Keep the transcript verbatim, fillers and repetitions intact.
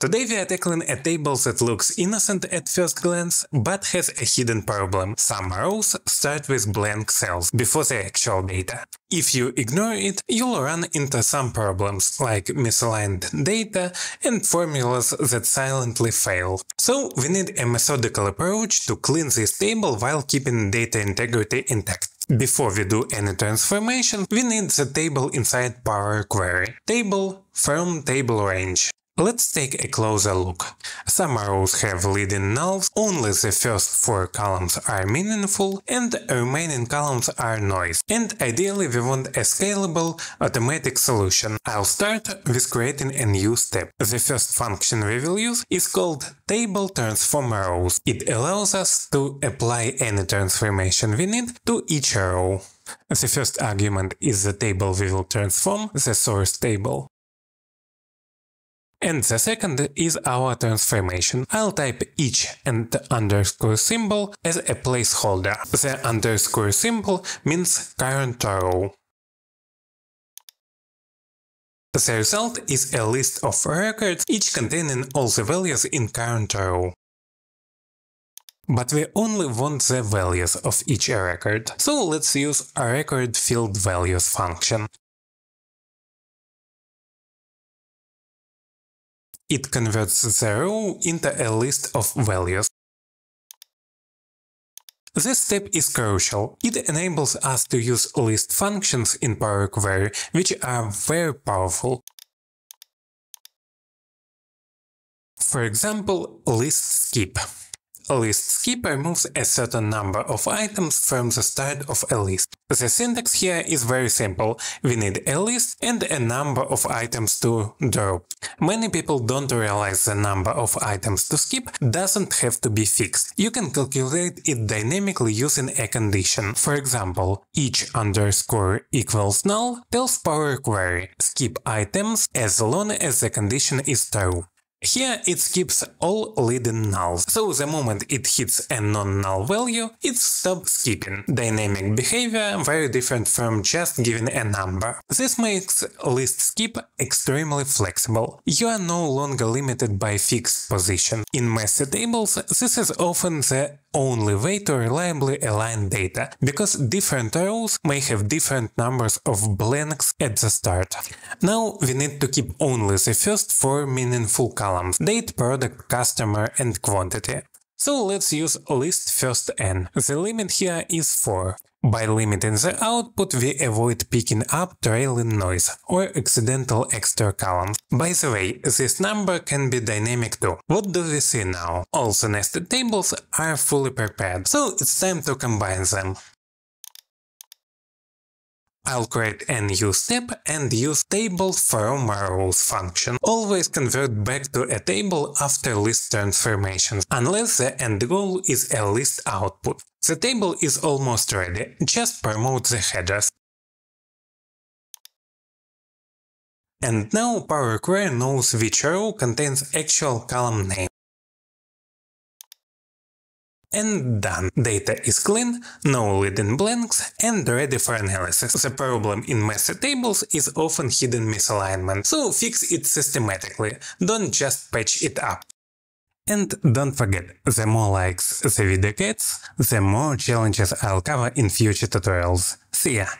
Today we are tackling a table that looks innocent at first glance, but has a hidden problem. Some rows start with blank cells before the actual data. If you ignore it, you'll run into some problems, like misaligned data and formulas that silently fail. So we need a methodical approach to clean this table while keeping data integrity intact. Before we do any transformation, we need the table inside Power Query. Table from table range. Let's take a closer look. Some rows have leading nulls, only the first four columns are meaningful, and remaining columns are noise. And ideally we want a scalable, automatic solution. I'll start with creating a new step. The first function we will use is called Table.TransformRows. It allows us to apply any transformation we need to each row. The first argument is the table we will transform, the source table. And the second is our transformation. I'll type each and underscore symbol as a placeholder. The underscore symbol means current row. The result is a list of records, each containing all the values in current row. But we only want the values of each record. So let's use a Record.FieldValues function. It converts the row into a list of values. This step is crucial. It enables us to use list functions in Power Query, which are very powerful. For example, List.Skip. List.Skip removes a certain number of items from the start of a list. The syntax here is very simple. We need a list and a number of items to drop. Many people don't realize the number of items to skip doesn't have to be fixed. You can calculate it dynamically using a condition. For example, each underscore equals null tells Power Query skip items as long as the condition is true. Here it skips all leading nulls, so the moment it hits a non-null value, it stops skipping. Dynamic behavior very different from just giving a number. This makes List.Skip extremely flexible. You are no longer limited by fixed position. In messy tables, this is often the only way to reliably align data, because different rows may have different numbers of blanks at the start. Now we need to keep only the first four meaningful columns: date, product, customer, and quantity. So let's use List.FirstN. The limit here is four. By limiting the output, we avoid picking up trailing noise or accidental extra columns. By the way, this number can be dynamic too. What do we see now? All the nested tables are fully prepared, so it's time to combine them. I'll create a new step and use Table.TransformRows function. Always convert back to a table after list transformations, unless the end goal is a list output. The table is almost ready, just promote the headers. And now Power Query knows which row contains actual column name. And done. Data is clean, no leading blanks, and ready for analysis. The problem in messy tables is often hidden misalignment, so fix it systematically, don't just patch it up. And don't forget, the more likes the video gets, the more challenges I'll cover in future tutorials. See ya!